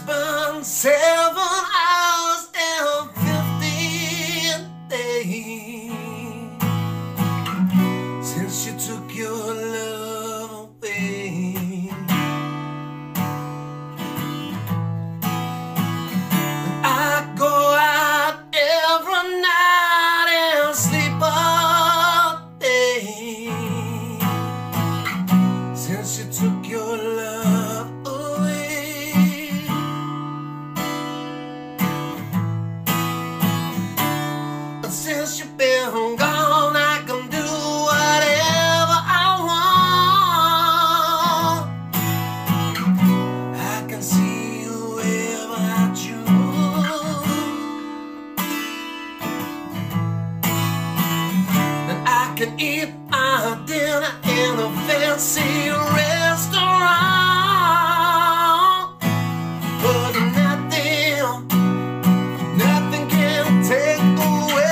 It's been 7 hours and 15 days since you took your love away. When I go out every night and sleep all day since you took your love away. Since you've been gone, I can do whatever I want. I can see you wherever I choose, and I can eat my dinner in a fancy restaurant. But nothing can take away.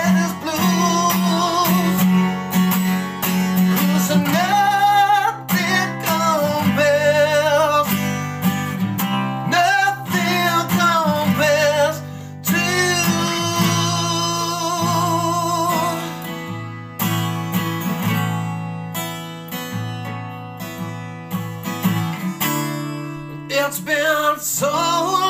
It's been so long.